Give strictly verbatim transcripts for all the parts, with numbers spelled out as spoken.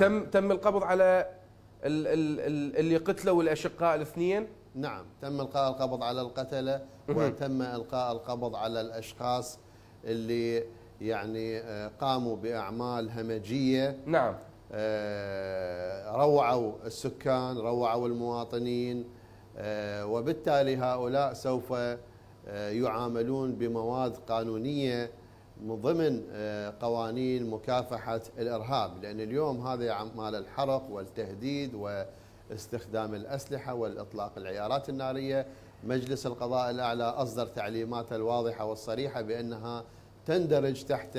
تم تم القبض على ال ال اللي قتلوا الاشقاء الاثنين. نعم، تم القاء القبض على القتله، وتم القاء القبض على الاشخاص اللي يعني قاموا باعمال همجيه. نعم، روعوا السكان، روعوا المواطنين، وبالتالي هؤلاء سوف يعاملون بمواد قانونيه من ضمن قوانين مكافحة الإرهاب، لأن اليوم هذا أعمال الحرق والتهديد واستخدام الأسلحة والإطلاق العيارات النارية. مجلس القضاء الأعلى أصدر تعليماته الواضحة والصريحة بأنها تندرج تحت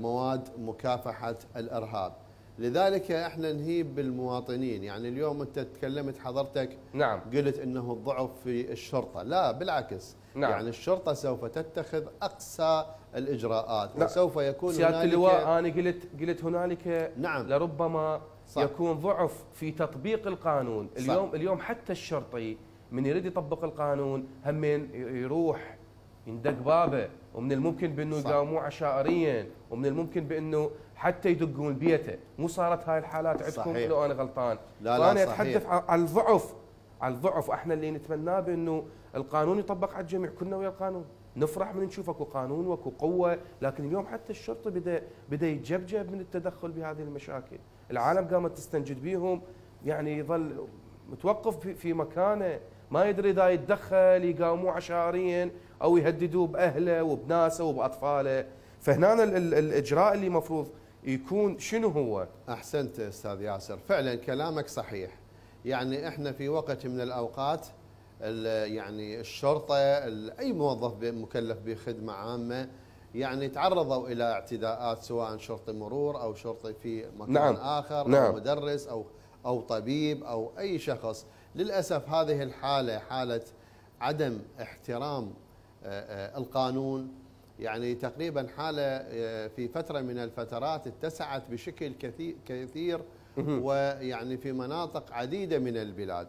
مواد مكافحة الإرهاب. لذلك احنا نهيب بالمواطنين. يعني اليوم انت تكلمت حضرتك، نعم، قلت انه الضعف في الشرطه، لا بالعكس. نعم، يعني الشرطه سوف تتخذ اقصى الاجراءات، نعم، وسوف يكون سيادة اللواء. انا قلت قلت هنالك، نعم، لربما صح، يكون ضعف في تطبيق القانون. صح. اليوم اليوم حتى الشرطي من يريد يطبق القانون همين يروح يندق بابه، ومن الممكن بانه يقاوموه عشائريا، ومن الممكن بانه حتى يدقون بيته. مو صارت هاي الحالات عندكم لو انا غلطان؟ لا لا، انا اتحدث عن الضعف، عن الضعف. احنا اللي نتمناه بانه القانون يطبق على الجميع، كلنا ويا القانون نفرح من نشوف اكو قانون واكو قوه، لكن اليوم حتى الشرطه بدا بدا يتجبجب من التدخل بهذه المشاكل. العالم قامت تستنجد بيهم، يعني يظل متوقف في مكانه، ما يدري اذا يتدخل يقاوموه عشائريا او يهددوه باهله وبناسه وباطفاله. فهنا الاجراء اللي مفروض يكون شنو هو؟ احسنت استاذ ياسر، فعلا كلامك صحيح. يعني احنا في وقت من الاوقات يعني الشرطه، اي موظف مكلف بخدمه عامه، يعني تعرضوا الى اعتداءات، سواء شرطي مرور او شرطي في مكان، نعم، اخر، نعم، او مدرس او او طبيب او اي شخص. للاسف هذه الحاله، حاله عدم احترام القانون، يعني تقريبا حالة في فترة من الفترات اتسعت بشكل كثير، ويعني في مناطق عديدة من البلاد.